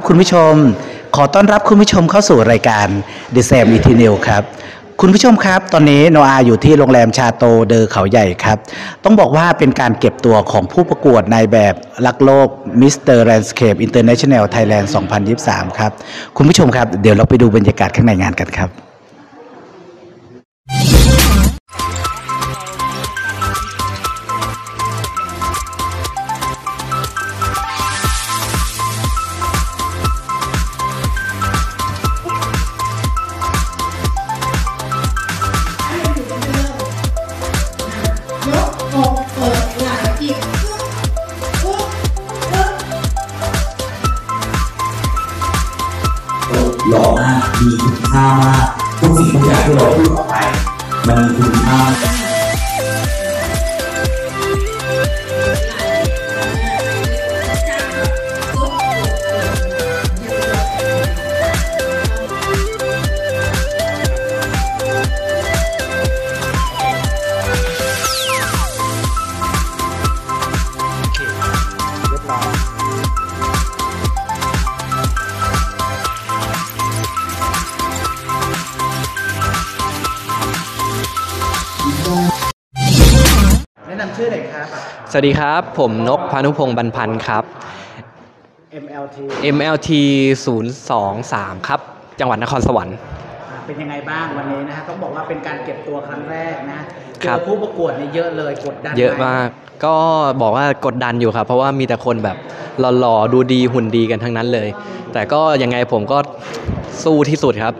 ครับคุณผู้ชมขอต้อนรับคุณผู้ชมเข้าสู่รายการ TheSaMET! NEWS ครับคุณผู้ชมครับตอนนี้โนอาอยู่ที่โรงแรมชาโตเดอเขาใหญ่ครับต้องบอกว่าเป็นการเก็บตัวของผู้ประกวดนายแบบรักโลก Mister Landscape International Thailand 2023 ครับคุณผู้ชมครับเดี๋ยวเราไปดูบรรยากาศข้างในงานกันครับหล่อมากมีคุณค่ามากทุกสิ่งทุกอย่างที่เราพูดออกไปมันมีคุณค่าสวัสดีครับผมนกพานุพงษ์บรรพันธ์ครับ MLT 023ครับจังหวัดนครสวรรค์เป็นยังไงบ้างวันนี้นะฮะต้องบอกว่าเป็นการเก็บตัวครั้งแรกนะเจอผู้ประกวดเนี่ยเยอะเลยกดดันเยอะมากก็บอกว่ากดดันอยู่ครับเพราะว่ามีแต่คนแบบหล่อๆดูดีหุ่นดีกันทั้งนั้นเลยแต่ก็ยังไงผมก็สู้ที่สุดครับ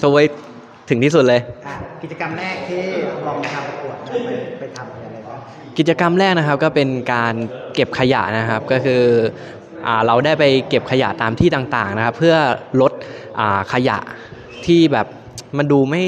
สู้ไว้ถึงที่สุดเลยกิจกรรมแรกที่กองทัพประกวดไปทำอะไรบ้างกิจกรรมแรกนะครับก็เป็นการเก็บขยะนะครับก็คือเราได้ไปเก็บขยะตามที่ต่างๆนะครับเพื่อลดขยะที่แบบมันดูไม่